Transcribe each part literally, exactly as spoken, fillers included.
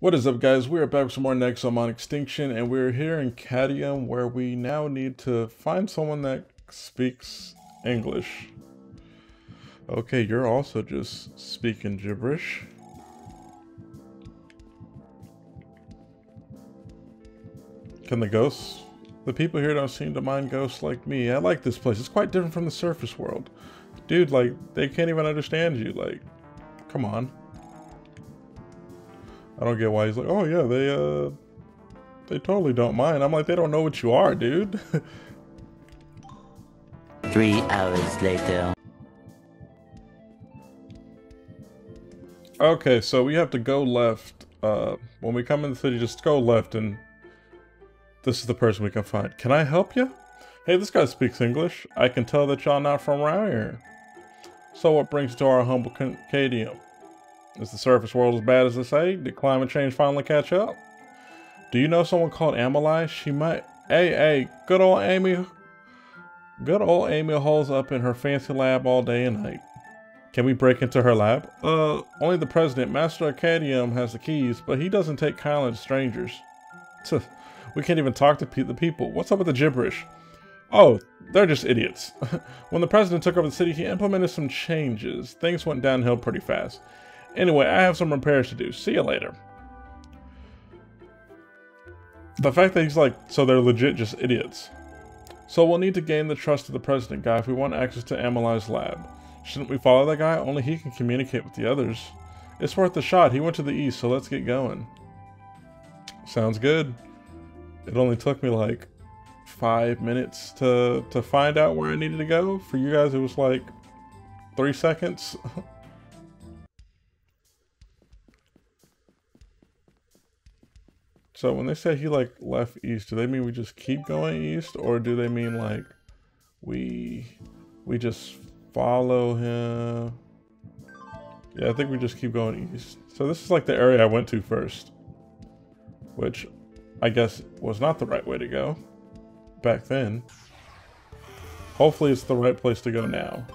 What is up, guys? We are back with some more Nexomon Extinction, and we're here in Cadia, where we now need to find someone that speaks English. Okay, you're also just speaking gibberish. Can the ghosts? The people here don't seem to mind ghosts like me. I like this place. It's quite different from the surface world. Dude, like, they can't even understand you. Like, come on. I don't get why he's like, oh yeah, they uh, they totally don't mind. I'm like, they don't know what you are, dude. Three hours later. Okay, so we have to go left. Uh, when we come in the city, just go left, and this is the person we can find. Can I help you? Hey, this guy speaks English. I can tell that y'all not from around here. So what brings you to our humble Cadium? Is the surface world as bad as they say? Did climate change finally catch up? Do you know someone called Amelie? She might... Hey, hey, good old Amy... Good old Amy holds up in her fancy lab all day and night. Can we break into her lab? Uh, only the president, Master Acadium, has the keys, but he doesn't take kindly to strangers. Tuh, we can't even talk to pe the people. What's up with the gibberish? Oh, they're just idiots. When the president took over the city, he implemented some changes. Things went downhill pretty fast. Anyway, I have some repairs to do. See you later. The fact that he's like, so they're legit just idiots. So we'll need to gain the trust of the president guy if we want access to Amelie's lab. Shouldn't we follow that guy? Only he can communicate with the others. It's worth the shot. He went to the east, so let's get going. Sounds good. It only took me like five minutes to, to find out where I needed to go. For you guys, it was like three seconds. So when they say he like left east, do they mean we just keep going east, or do they mean like we we just follow him? Yeah, I think we just keep going east. So this is like the area I went to first, which I guess was not the right way to go back then. Hopefully it's the right place to go now.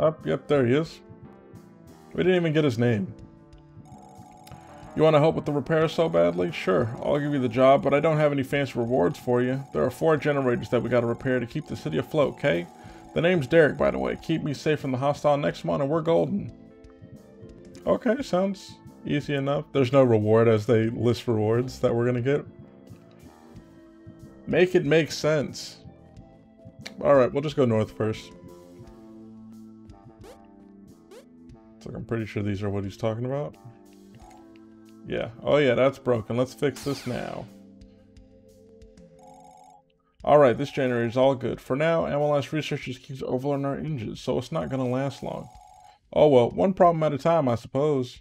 Up, yep, there he is. We didn't even get his name. You want to help with the repair so badly? Sure, I'll give you the job, but I don't have any fancy rewards for you. There are four generators that we got to repair to keep the city afloat, okay? The name's Derek, by the way. Keep me safe from the hostile Nexomon, and we're golden. Okay, sounds easy enough. There's no reward as they list rewards that we're going to get. Make it make sense. Alright, we'll just go north first. Like, I'm pretty sure these are what he's talking about. Yeah. Oh yeah, that's broken. Let's fix this now. Alright, this generator is all good. For now, M L S research just keeps overloading our engines, so it's not going to last long. Oh well, one problem at a time, I suppose.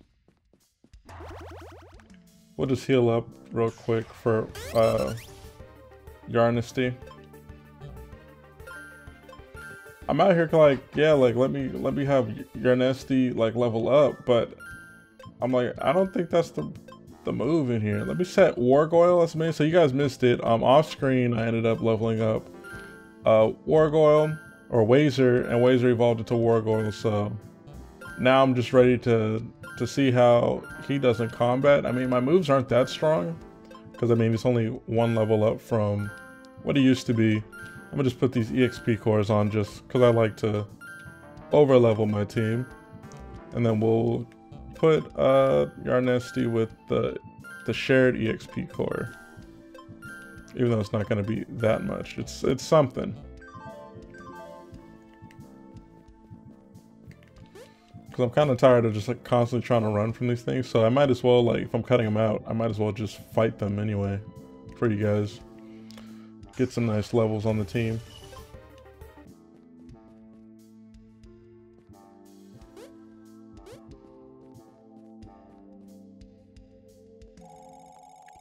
We'll just heal up real quick for, uh, Garnesti. I'm out here like, yeah, like let me let me have Garnesti like level up, but I'm like, I don't think that's the the move in here. Let me set Wargoyle. That's me. So you guys missed it. Um, off screen, I ended up leveling up uh, Wargoyle or Wazer, and Wazer evolved into Wargoyle. So now I'm just ready to to see how he does in combat. I mean, my moves aren't that strong because I mean it's only one level up from what it used to be. I'm gonna just put these E X P cores on just because I like to over level my team. And then we'll put uh, Garnesti with the, the shared E X P core. Even though it's not gonna be that much, it's, it's something. Because I'm kind of tired of just like constantly trying to run from these things. So I might as well, like if I'm cutting them out, I might as well just fight them anyway for you guys. Get some nice levels on the team.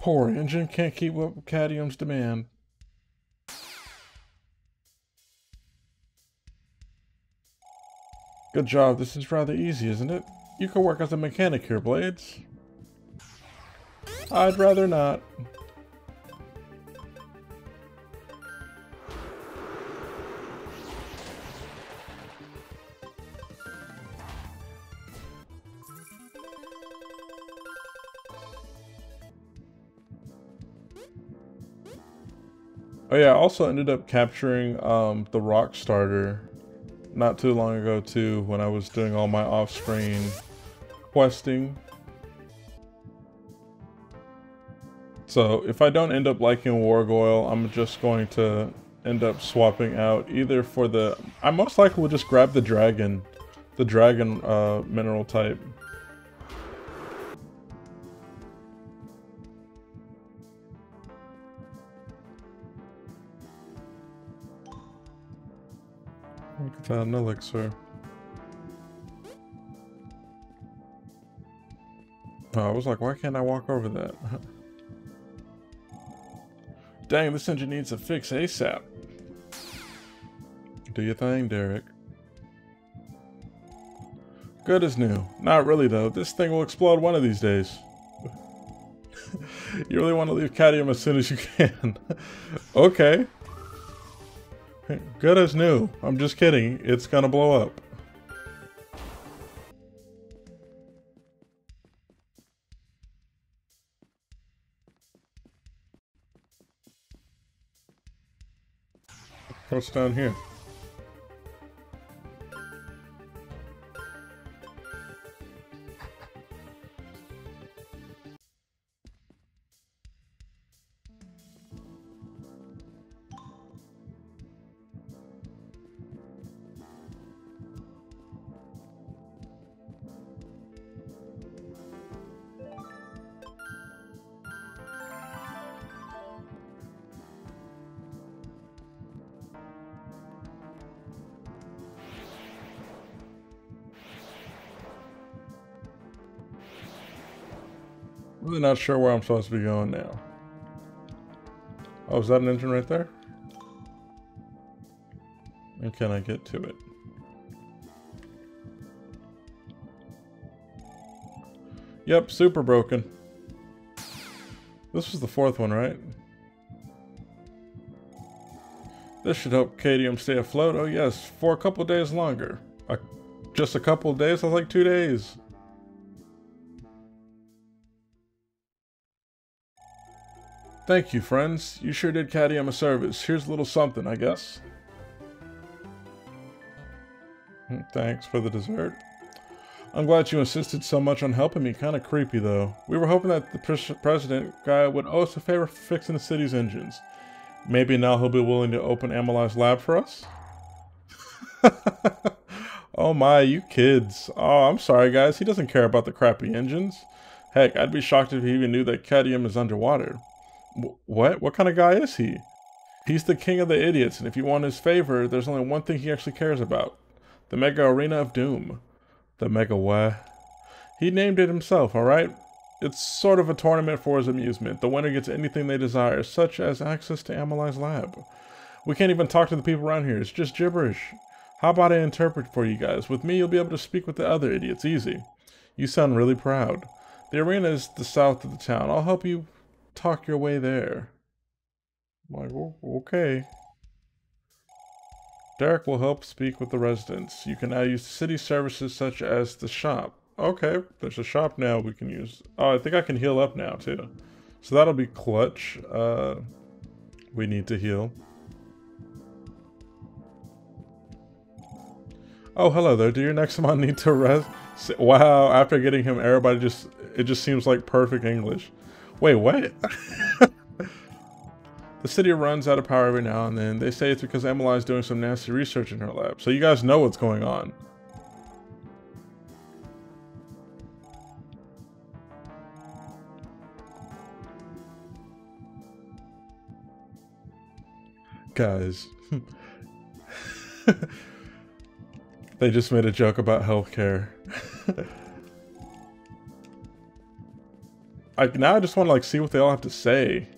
Poor engine can't keep up with Cadium's demand. Good job, this is rather easy, isn't it? You can work as a mechanic here, Bladez. I'd rather not. Oh yeah, I also ended up capturing um, the rock starter not too long ago too when I was doing all my off-screen questing. So if I don't end up liking Wargoyle, I'm just going to end up swapping out either for the... I most likely will just grab the dragon, the dragon uh, mineral type. Uh, Nelixir. Oh, I was like, why can't I walk over that? Dang, this engine needs a fix ASAP. Do your thing, Derek. Good as new. Not really, though. This thing will explode one of these days. You really want to leave Cadia as soon as you can. Okay. Good as new. I'm just kidding. It's gonna blow up. What's down here? Really not sure where I'm supposed to be going now. Oh, is that an engine right there? And can I get to it? Yep, super broken. This was the fourth one, right? This should help Cadia stay afloat. Oh yes, for a couple days longer. Uh, just a couple days? That's like two days. Thank you, friends. You sure did Cadia a service. Here's a little something, I guess. Thanks for the dessert. I'm glad you insisted so much on helping me. Kind of creepy, though. We were hoping that the pres president guy would owe us a favor for fixing the city's engines. Maybe now he'll be willing to open Amelie's lab for us? Oh my, you kids. Oh, I'm sorry, guys. He doesn't care about the crappy engines. Heck, I'd be shocked if he even knew that Cadia is underwater. What? What kind of guy is he? He's the king of the idiots, and if you want his favor, there's only one thing he actually cares about. The Mega Arena of Doom. The Mega what? He named it himself, alright? It's sort of a tournament for his amusement. The winner gets anything they desire, such as access to Amelie's lab. We can't even talk to the people around here, it's just gibberish. How about I interpret for you guys? With me, you'll be able to speak with the other idiots, easy. You sound really proud. The arena is the south of the town. I'll help you talk your way there. I'm like, oh, okay. Derek will help speak with the residents. You can now use city services such as the shop. Okay, there's a shop now we can use. Oh, I think I can heal up now too. So that'll be clutch. Uh, we need to heal. Oh, hello there. Do your Nexomon need to rest? Wow, after getting him, everybody just, it just seems like perfect English. Wait, what? The city runs out of power every now and then. They say it's because Amelie's doing some nasty research in her lab. So you guys know what's going on. Guys. They just made a joke about healthcare. I, now I just want to like see what they all have to say,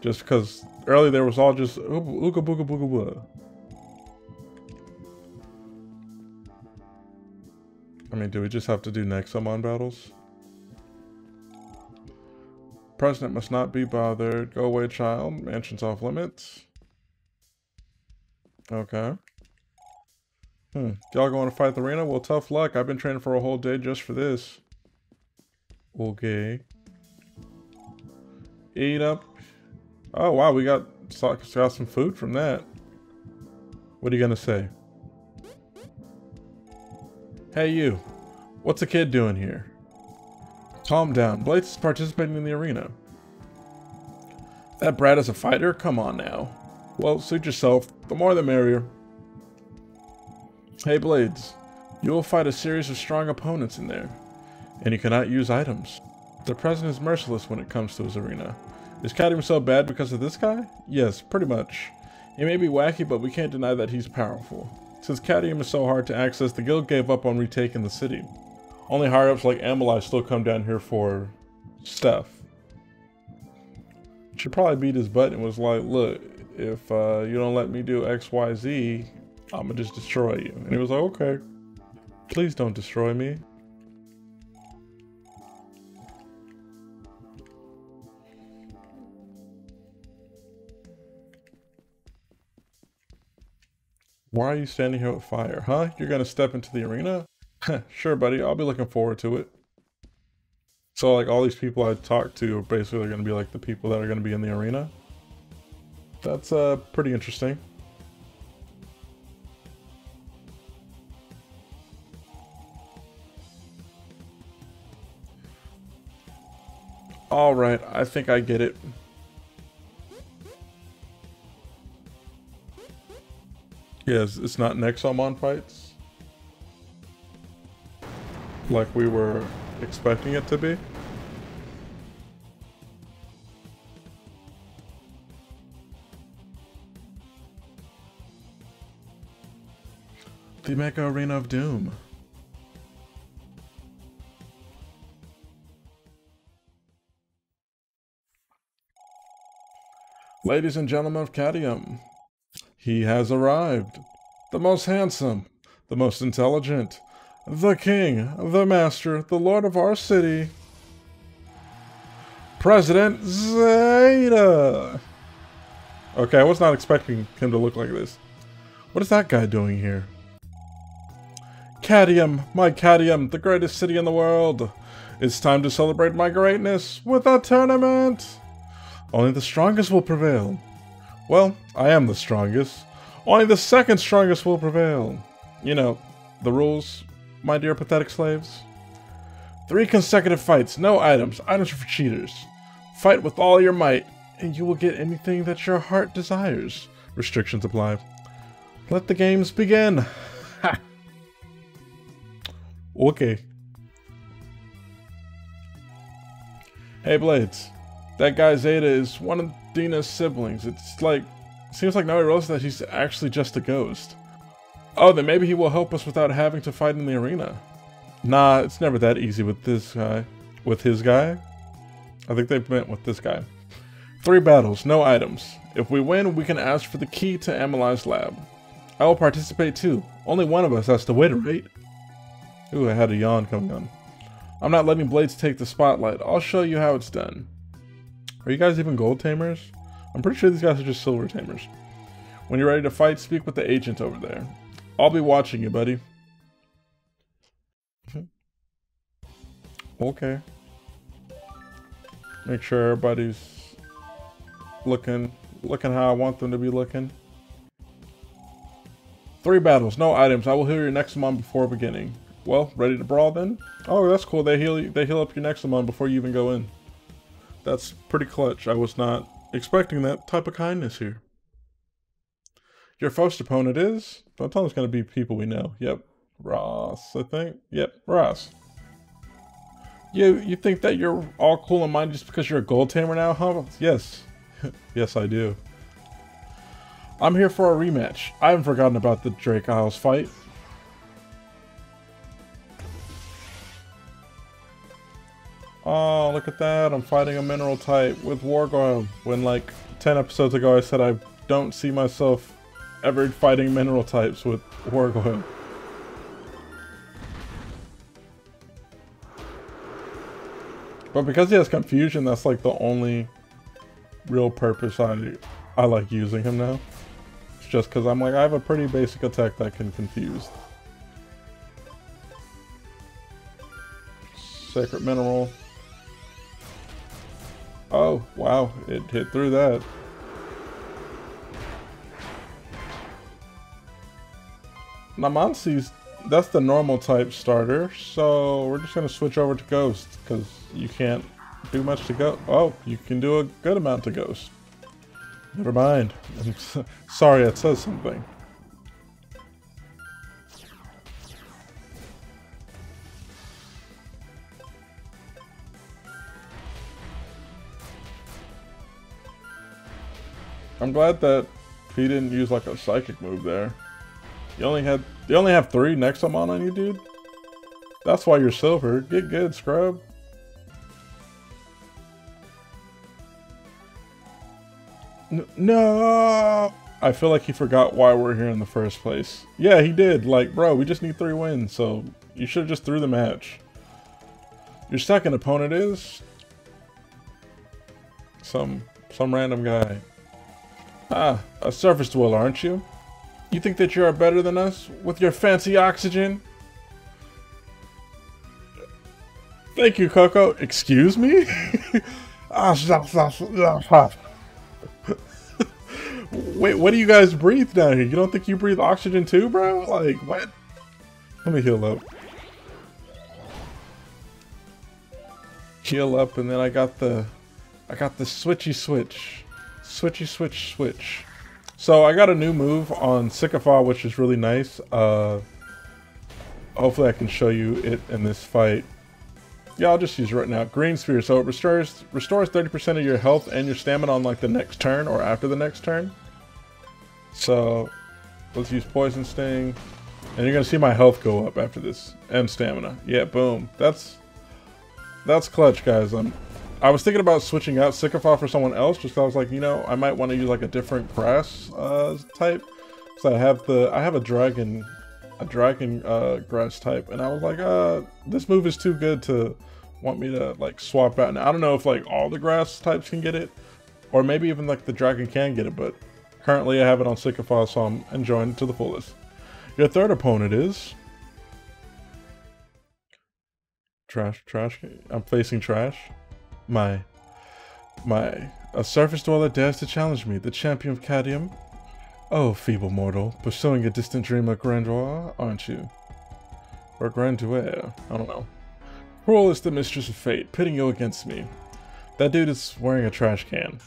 just because earlier there was all just ooga booga booga booga. I mean, do we just have to do Nexomon battles? President must not be bothered. Go away, child. Mansion's off limits. Okay. Hmm. Y'all going to fight the arena? Well, tough luck. I've been training for a whole day just for this. Okay. Eat up. Oh, wow. We got, got some food from that. What are you going to say? Hey, you. What's a kid doing here? Calm down. Bladez is participating in the arena. That brat is a fighter? Come on now. Well, suit yourself. The more the merrier. Hey, Bladez. You will fight a series of strong opponents in there. And you cannot use items. The president is merciless when it comes to his arena. Is Cadia so bad because of this guy? Yes, pretty much. He may be wacky, but we can't deny that he's powerful. Since Cadium is so hard to access, the guild gave up on retaking the city. Only higher-ups like Amelie still come down here for stuff. She probably beat his butt and was like, look, if uh, you don't let me do X, Y, Z, I'm gonna just destroy you. And he was like, okay, please don't destroy me. Why are you standing here with fire, huh? You're gonna step into the arena? Sure, buddy. I'll be looking forward to it. So, like, all these people I talked to are basically gonna be, like, the people that are gonna be in the arena. That's, uh, pretty interesting. Alright, I think I get it. Yes, it's not Nexomon fights like we were expecting it to be. The Mega Arena of Doom. Ladies and gentlemen of Cadium. He has arrived. The most handsome, the most intelligent, the king, the master, the lord of our city, President Zeta. Okay, I was not expecting him to look like this. What is that guy doing here? Cadium, my Cadium, the greatest city in the world. It's time to celebrate my greatness with a tournament. Only the strongest will prevail. Well, I am the strongest. Only the second strongest will prevail. You know, the rules, my dear pathetic slaves. Three consecutive fights, no items. Items are for cheaters. Fight with all your might, and you will get anything that your heart desires. Restrictions apply. Let the games begin. Ha! Okay. Hey, Bladez. That guy Zeta is one of Dina's siblings. It's like, seems like now he realizes that he's actually just a ghost. Oh, then maybe he will help us without having to fight in the arena. Nah, it's never that easy with this guy. With his guy? I think they meant with this guy. Three battles, no items. If we win, we can ask for the key to Amelie's lab. I will participate too. Only one of us has to win, right? Ooh, I had a yawn coming on. I'm not letting Bladez take the spotlight. I'll show you how it's done. Are you guys even gold tamers? I'm pretty sure these guys are just silver tamers. When you're ready to fight, speak with the agent over there. I'll be watching you, buddy. Okay. Make sure everybody's looking, looking how I want them to be looking. Three battles, no items. I will heal your Nexomon before beginning. Well, ready to brawl then? Oh, that's cool. They heal, they heal up your Nexomon before you even go in. That's pretty clutch. I was not expecting that type of kindness here. Your first opponent is? Don't tell him it's going to be people we know. Yep. Ross, I think. Yep, Ross. You, you think that you're all cool in mind just because you're a gold tamer now, huh? Yes. Yes, I do. I'm here for a rematch. I haven't forgotten about the Drake Isles fight. Oh, look at that. I'm fighting a mineral type with Wargoyle. When like ten episodes ago I said I don't see myself ever fighting mineral types with Wargoyle. But because he has confusion, that's like the only real purpose I, I like using him now. It's just because I'm like, I have a pretty basic attack that can confuse. Sacred Mineral. Oh, wow, it hit through that. Namansi's, that's the normal type starter, so we're just going to switch over to Ghost, because you can't do much to Ghost. Oh, you can do a good amount to Ghost. Never mind. Sorry, it says something. I'm glad that he didn't use like a psychic move there. You only had you only have three Nexomon on you, dude. That's why you're silver. Get good, scrub. N no, I feel like he forgot why we're here in the first place. Yeah, he did. Like, bro, we just need three wins, so you should have just threw the match. Your second opponent is some some random guy. Ah, a surface dweller, aren't you? You think that you are better than us with your fancy oxygen? Thank you, Coco. Excuse me? Wait, what do you guys breathe down here? You don't think you breathe oxygen too, bro? Like, what? Let me heal up. Heal up, and then I got the... I got the switchy switch. Switchy switch switch. So I got a new move on Sycophant, which is really nice. Uh, hopefully I can show you it in this fight. Yeah, I'll just use it right now. Green Sphere. So it restores restores thirty percent of your health and your stamina on like the next turn or after the next turn. So let's use Poison Sting. And you're gonna see my health go up after this. And stamina. Yeah, boom. That's that's clutch, guys. I'm I was thinking about switching out Sycophant for someone else, just I was like, you know, I might want to use like a different grass uh, type. So I have the, I have a dragon, a dragon uh, grass type, and I was like, uh, this move is too good to want me to like swap out. And I don't know if like all the grass types can get it, or maybe even like the dragon can get it, but currently I have it on Sycophant, so I'm enjoying it to the fullest. Your third opponent is... Trash, trash, I'm facing trash. My, my, a surface dweller dares to challenge me, the champion of Cadium. Oh, feeble mortal, pursuing a distant dream of grandeur, aren't you? Or grandeur, I don't know. Cruel is the mistress of fate, pitting you against me. That dude is wearing a trash can.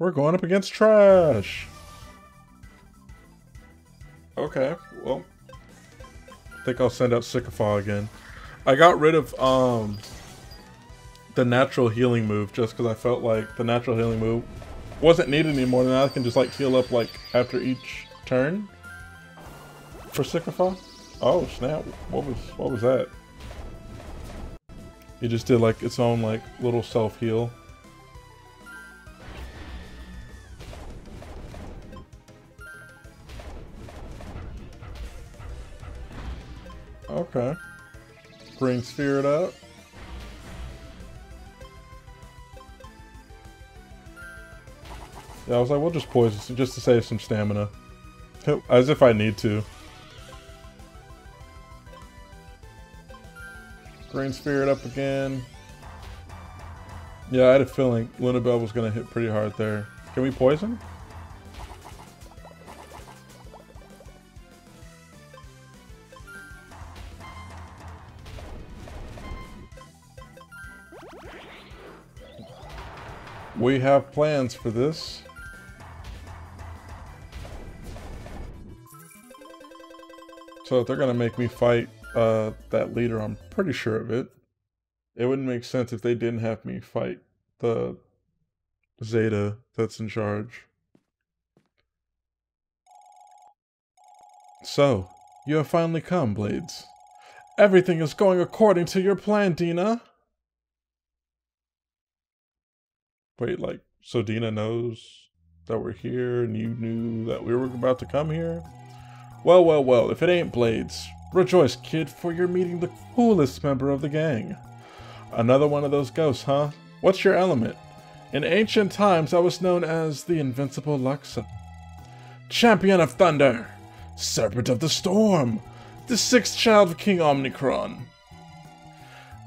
We're going up against trash! Okay, well, I think I'll send out Sycophant again. I got rid of, um... the natural healing move just because I felt like the natural healing move wasn't needed anymore. Now I can just like heal up like after each turn for Sycophant. Oh snap, what was what was that? It just did like its own like little self heal. Okay, bring Spirit up. Yeah, I was like, we'll just poison just to save some stamina. As if I need to. Green Spirit up again. Yeah, I had a feeling Lunabelle was going to hit pretty hard there. Can we poison? We have plans for this. So if they're going to make me fight uh, that leader, I'm pretty sure of it. It wouldn't make sense if they didn't have me fight the Zeta that's in charge. So, you have finally come, Bladez. Everything is going according to your plan, Dina. Wait, like, so Dina knows that we're here and you knew that we were about to come here? Well, well, well, if it ain't Bladez. Rejoice, kid, for you're meeting the coolest member of the gang. Another one of those ghosts, huh? What's your element? In ancient times, I was known as the invincible Luxa. Champion of Thunder! Serpent of the Storm! The sixth child of King Omnicron!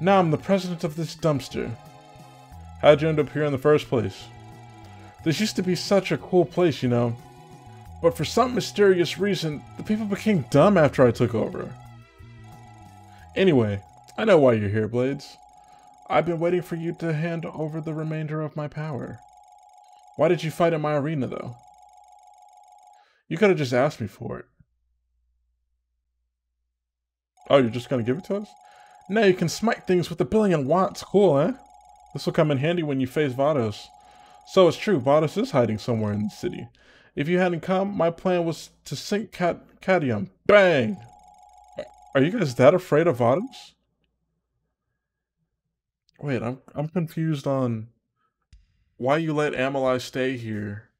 Now I'm the president of this dumpster. How'd you end up here in the first place? This used to be such a cool place, you know. But for some mysterious reason, the people became dumb after I took over. Anyway, I know why you're here, Bladez. I've been waiting for you to hand over the remainder of my power. Why did you fight in my arena, though? You could have just asked me for it. Oh, you're just gonna give it to us? Now you can smite things with a billion watts. Cool, eh? This will come in handy when you face Vados. So it's true, Vados is hiding somewhere in the city. If you hadn't come, my plan was to sink Cat Cadia. Bang! Are you guys that afraid of Vados? Wait, I'm I'm confused on why you let Amelie stay here,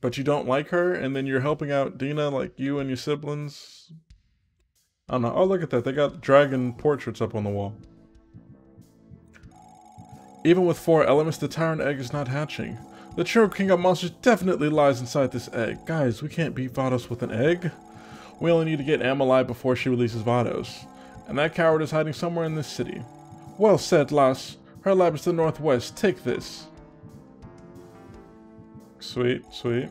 but you don't like her, and then you're helping out Dina, like you and your siblings. I don't know. Oh, look at that. They got dragon portraits up on the wall. Even with four elements, the tyrant egg is not hatching. The true king of monsters definitely lies inside this egg. Guys, we can't beat Vados with an egg. We only need to get Amelie before she releases Vados. And that coward is hiding somewhere in this city. Well said, lass. Her lab is to the northwest. Take this. Sweet, sweet.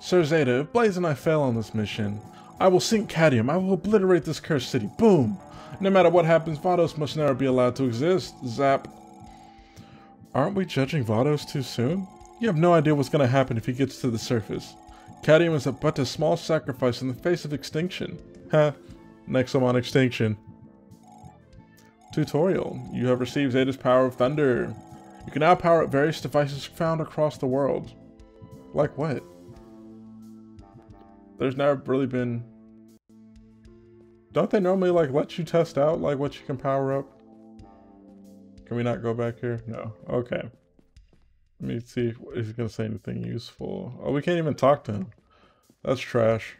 Sir Zeta, if Bladez and I fail on this mission, I will sink Cadium. I will obliterate this cursed city. Boom! No matter what happens, Vados must never be allowed to exist. Zap. Aren't we judging Vados too soon? You have no idea what's going to happen if he gets to the surface. Cadium is but a small sacrifice in the face of extinction. Huh. Nexomon Extinction. Tutorial. You have received Zeta's power of thunder. You can now power up various devices found across the world. Like what? There's never really been... Don't they normally like let you test out like what you can power up? Can we not go back here? No. Okay. Let me see if he's going to say anything useful. Oh, we can't even talk to him. That's trash.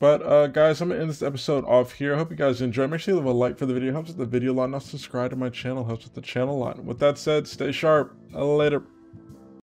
But, uh, guys, I'm going to end this episode off here. I hope you guys enjoyed. Make sure you leave a like for the video. It helps with the video a lot. And also subscribe to my channel. It helps with the channel a lot. With that said, stay sharp. Later.